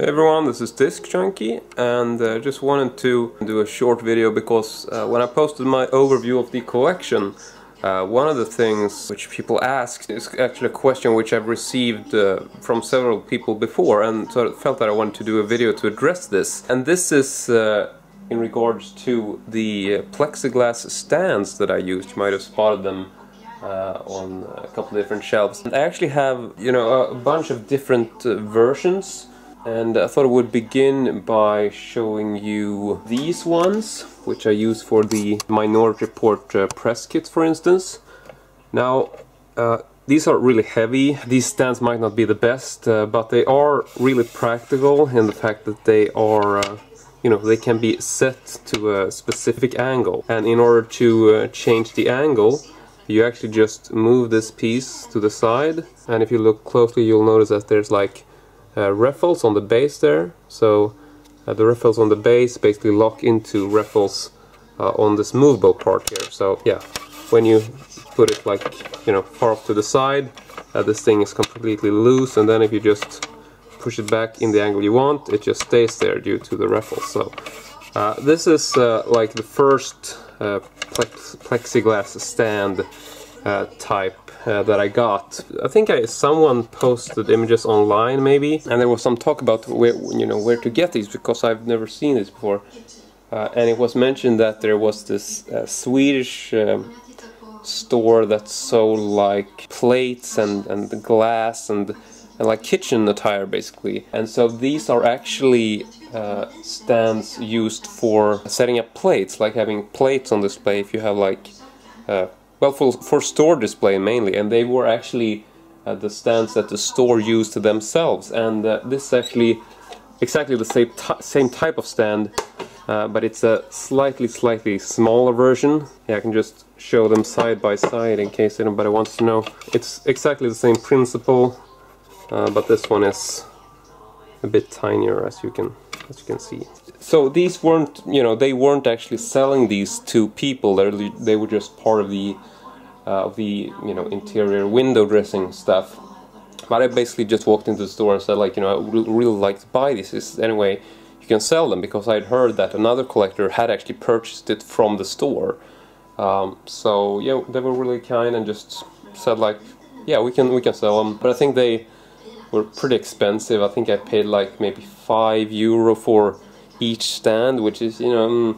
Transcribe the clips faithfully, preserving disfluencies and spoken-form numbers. Hey everyone, this is Disc Junkie, and I uh, just wanted to do a short video because uh, when I posted my overview of the collection, uh, one of the things which people asked is actually a question which I've received uh, from several people before, and so I felt that I wanted to do a video to address this. And this is uh, in regards to the plexiglass stands that I used. You might have spotted them Uh, on a couple of different shelves. And I actually have, you know, a bunch of different uh, versions, and I thought I would begin by showing you these ones, which I use for the Minority Report uh, press kit, for instance. Now, uh, these are really heavy. These stands might not be the best, uh, but they are really practical in the fact that they are uh, you know, they can be set to a specific angle, and in order to uh, change the angle, you actually just move this piece to the side, and if you look closely you'll notice that there's like uh, raffles on the base there. So uh, the raffles on the base basically lock into raffles uh, on this movable part here. So yeah, when you put it like, you know, far off to the side, uh, this thing is completely loose, and then if you just push it back in the angle you want, it just stays there due to the raffles. So uh, this is uh, like the first Uh, plex plexiglass stand uh, type uh, that I got. I think I, someone posted images online maybe, and there was some talk about where, you know, where to get these, because I've never seen this before. Uh, and it was mentioned that there was this uh, Swedish um, store that sold like plates and, and glass and, and like kitchen attire basically. And so these are actually Uh, stands used for setting up plates, like having plates on display if you have like uh, well, for, for store display mainly, and they were actually uh, the stands that the store used themselves. And uh, this is actually exactly the same, same type of stand, uh, but it's a slightly slightly smaller version. Yeah, I can just show them side by side in case anybody wants to know. It's exactly the same principle, uh, but this one is a bit tinier, as you can as you can see. So these weren't, you know, they weren't actually selling these to people. They're, they were just part of the uh, of the, you know, interior window dressing stuff. But I basically just walked into the store and said, like, you know, I would really like to buy these. Is anyway you can sell them, because I'd heard that another collector had actually purchased it from the store. Um, so yeah, they were really kind and just said like, yeah, we can we can sell them. But I think they were pretty expensive. I think I paid like maybe five euro for each stand, which is, you know,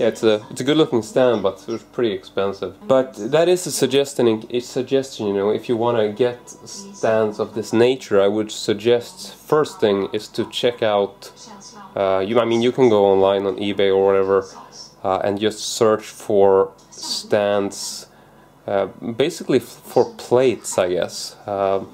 yeah, it's a it's a good looking stand, but it was pretty expensive. But that is a suggestion. A suggestion, you know, if you want to get stands of this nature, I would suggest first thing is to check out. Uh, you, I mean, you can go online on eBay or whatever, uh, and just search for stands, uh, basically f for plates, I guess. Uh,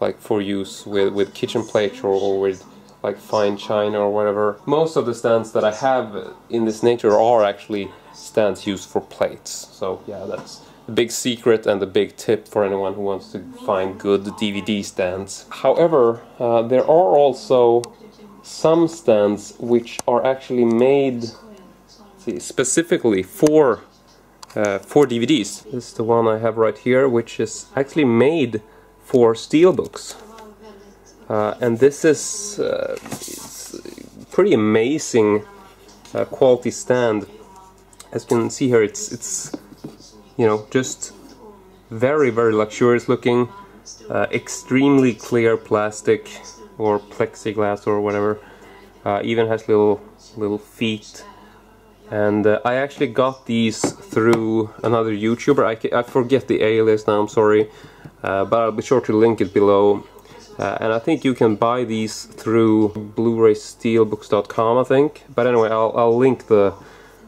like for use with, with kitchen plates or, or with like fine china or whatever. Most of the stands that I have in this nature are actually stands used for plates. So yeah, that's the big secret and the big tip for anyone who wants to find good D V D stands. However, uh, there are also some stands which are actually made see, specifically for, uh, for D V Ds. This is the one I have right here, which is actually made for steelbooks, uh, and this is uh, it's pretty amazing uh, quality stand. As you can see here, it's it's you know, just very very luxurious looking, uh, extremely clear plastic or plexiglass or whatever. Uh, even has little little feet, and uh, I actually got these through another YouTuber. I, I forget the alias now. I'm sorry. Uh, but I'll be sure to link it below, uh, and I think you can buy these through bluraysteelbooks dot com, I think. But anyway, I'll, I'll link the,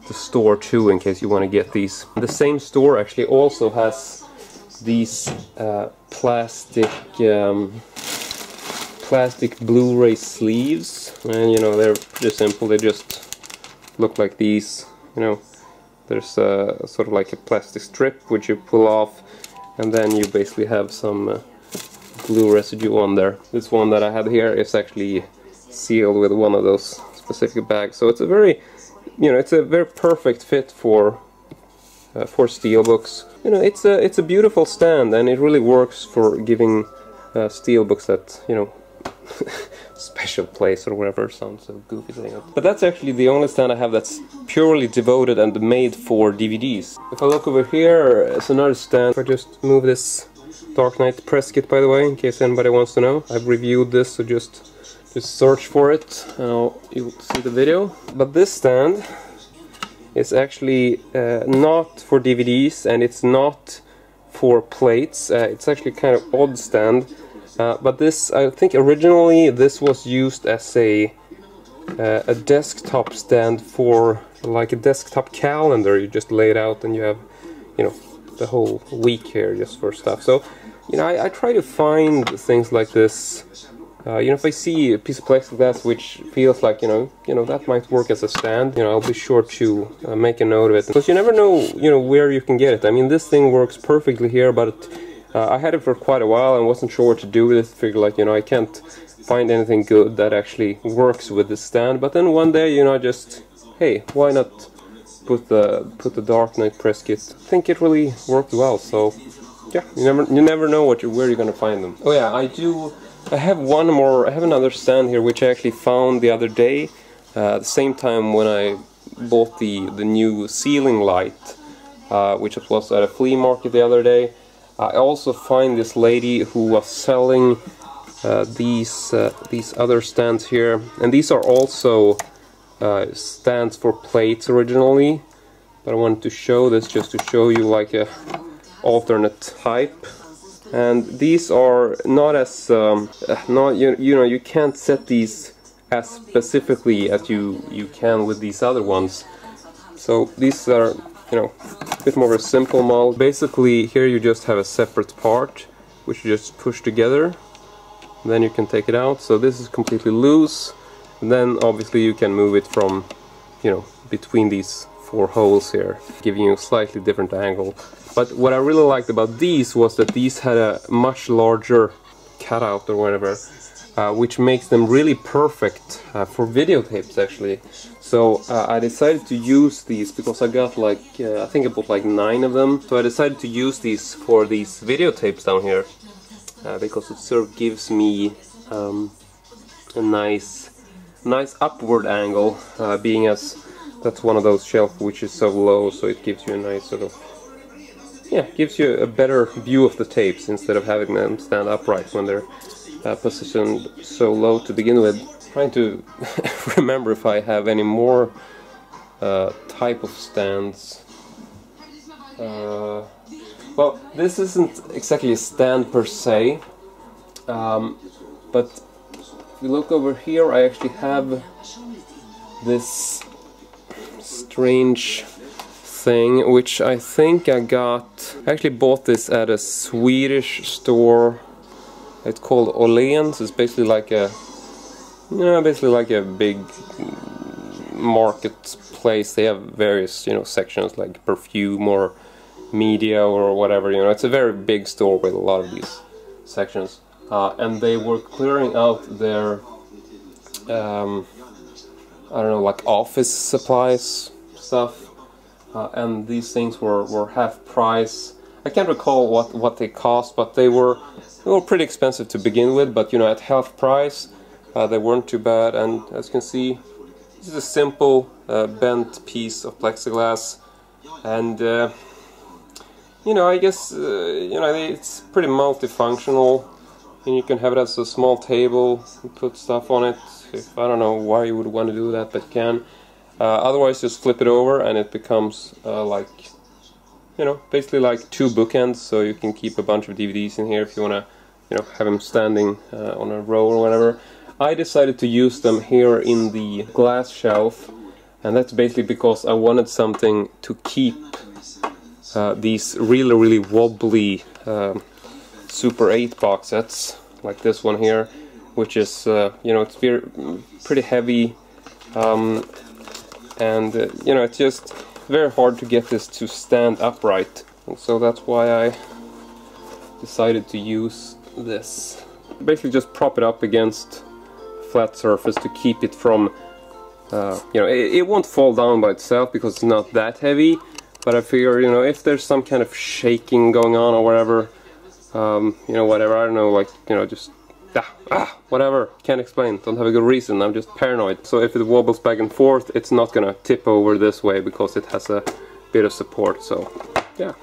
the store too, in case you want to get these. The same store actually also has these uh, plastic um, plastic Blu-ray sleeves, and you know, they're pretty simple. They just look like these, you know. There's a, sort of like a plastic strip which you pull off, and then you basically have some uh, glue residue on there. This one that I had here is actually sealed with one of those specific bags, so it's a very, you know, it's a very perfect fit for uh, for steelbooks. You know, it's a it's a beautiful stand, and it really works for giving uh, steelbooks that, you know, special place or whatever, sounds so goofy saying it. But that's actually the only stand I have that's purely devoted and made for D V Ds. If I look over here, it's another stand. If I just move this Dark Knight press kit, by the way, in case anybody wants to know. I've reviewed this, so just, just search for it and you'll see the video. But this stand is actually uh, not for D V Ds, and it's not for plates. Uh, it's actually kind of odd stand. Uh, but this, I think originally this was used as a uh, a desktop stand for like a desktop calendar. You just lay it out and you have, you know, the whole week here just for stuff. So, you know, I, I try to find things like this. Uh, you know, if I see a piece of plexiglass which feels like, you know, you know that might work as a stand, you know, I'll be sure to uh, make a note of it, because you never know, you know, where you can get it. I mean, this thing works perfectly here, but it, uh, I had it for quite a while and wasn't sure what to do with it. Figured like, you know, I can't find anything good that actually works with this stand. But then one day, you know, I just, hey, why not put the put the Dark Knight press kit? I think it really worked well. So yeah, you never you never know what you, where you're gonna find them. Oh yeah, I do. I have one more, I have another stand here which I actually found the other day, uh, the same time when I bought the, the new ceiling light, uh, which was at a flea market the other day. I also find this lady who was selling uh, these, uh, these other stands here, and these are also uh, stands for plates originally, but I wanted to show this just to show you like a alternate type. And these are not as, um, not you, you know, you can't set these as specifically as you, you can with these other ones. So these are, you know, a bit more of a simple model. Basically here you just have a separate part, which you just push together. Then you can take it out. So this is completely loose. And then obviously you can move it from, you know, between these four holes here, giving you a slightly different angle. But what I really liked about these was that these had a much larger cutout or whatever, uh, which makes them really perfect uh, for videotapes actually. So uh, I decided to use these because I got like, uh, I think I bought like nine of them. So I decided to use these for these videotapes down here, uh, because it sort of gives me um, a nice, nice upward angle, uh, being as that's one of those shelves which is so low, so it gives you a nice sort of, yeah, gives you a better view of the tapes instead of having them stand upright when they're uh, positioned so low to begin with. I'm trying to remember if I have any more uh, type of stands. Uh, well, this isn't exactly a stand per se, um, but if you look over here, I actually have this strange thing, which I think I got. I actually bought this at a Swedish store. It's called Oleans. It's basically like a, you know, basically like a big marketplace. They have various, you know, sections like perfume or media or whatever. You know, it's a very big store with a lot of these sections. Uh, and they were clearing out their, um, I don't know, like office supplies stuff. Uh, and these things were, were half price. I can't recall what, what they cost, but they were they were pretty expensive to begin with, but you know, at half price uh, they weren't too bad. And as you can see, this is a simple uh, bent piece of plexiglass, and uh, you know, I guess uh, you know, it's pretty multifunctional, and you can have it as a small table and put stuff on it. If, I don't know why you would want to do that, but you can. Uh, otherwise, just flip it over and it becomes uh, like, you know, basically like two bookends, so you can keep a bunch of D V Ds in here if you want to, you know, have them standing uh, on a row or whatever. I decided to use them here in the glass shelf, and that's basically because I wanted something to keep uh, these really, really wobbly uh, Super eight box sets, like this one here, which is, uh, you know, it's very, pretty heavy. Um, And, uh, you know, it's just very hard to get this to stand upright. And so that's why I decided to use this. Basically just prop it up against a flat surface to keep it from, uh, you know, it, it won't fall down by itself because it's not that heavy. But I figure, you know, if there's some kind of shaking going on or whatever, um, you know, whatever, I don't know, like, you know, just ah, ah, whatever, can't explain, don't have a good reason, I'm just paranoid. So if it wobbles back and forth, it's not gonna tip over this way because it has a bit of support. So yeah,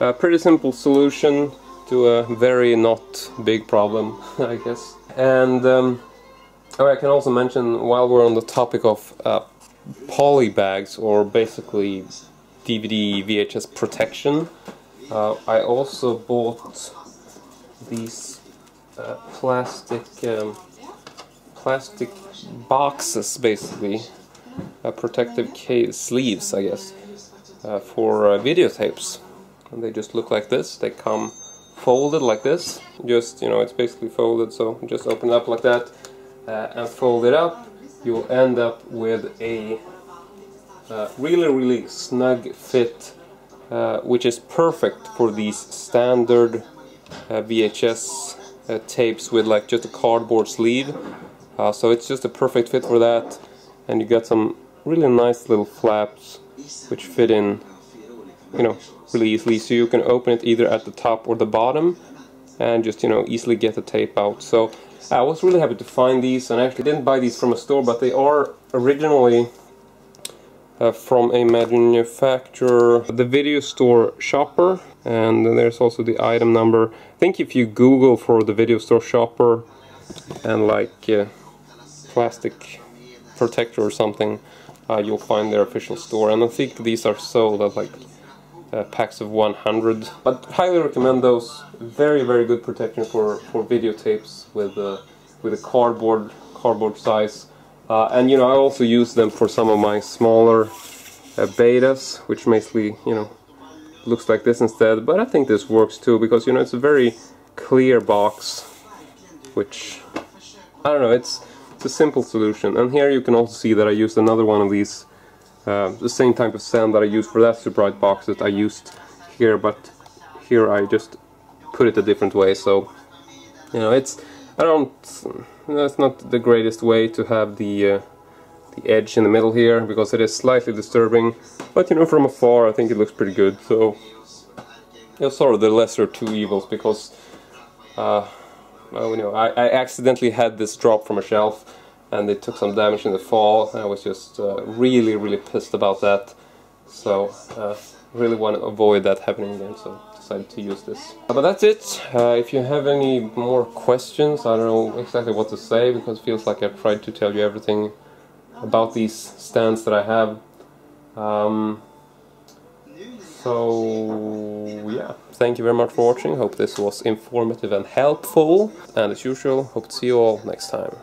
a pretty simple solution to a very not big problem, I guess. And um, oh, I can also mention, while we're on the topic of uh, poly bags, or basically D V D V H S protection, uh, I also bought these uh, plastic um, plastic boxes, basically uh, protective case sleeves, I guess, uh, for uh, videotapes. And they just look like this. They come folded like this. Just, you know, it's basically folded, so just open it up like that uh, and fold it up. You'll end up with a uh, really, really snug fit, uh, which is perfect for these standard uh, V H S uh, tapes with like just a cardboard sleeve. Uh, so it's just a perfect fit for that, and you got some really nice little flaps which fit in, you know, really easily. So you can open it either at the top or the bottom, and just, you know, easily get the tape out. So I was really happy to find these, and I actually didn't buy these from a store, but they are originally uh, from a manufacturer, the Video Store Shopper, and there's also the item number. I think if you Google for the Video Store Shopper and like uh, plastic protector or something, uh, you'll find their official store. And I think these are sold at like Uh, packs of one hundred, but highly recommend those. Very, very good protection for for videotapes with uh, with a cardboard cardboard size. Uh, and you know, I also use them for some of my smaller uh, betas, which basically, you know, looks like this instead. But I think this works too, because, you know, it's a very clear box, which, I don't know, it's it's a simple solution. And here you can also see that I used another one of these. Uh, the same type of sand that I used for that Super eight box that I used here, but here I just put it a different way. So, you know, it's, I don't, that's not the greatest way to have the uh, the edge in the middle here, because it is slightly disturbing, but, you know, from afar I think it looks pretty good. So, you know, sort of the lesser two evils, because uh, well, you know, I, I accidentally had this drop from a shelf, and it took some damage in the fall. I was just uh, really, really pissed about that. So, uh, really want to avoid that happening again, so decided to use this. But that's it. Uh, if you have any more questions, I don't know exactly what to say, because it feels like I've tried to tell you everything about these stands that I have. Um, so, yeah. Thank you very much for watching. Hope this was informative and helpful. And as usual, hope to see you all next time.